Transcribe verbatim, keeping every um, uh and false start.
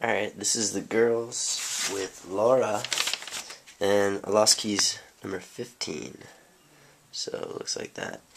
Alright, this is the Girls with Laura and Lost Keys number fifteen. So it looks like that.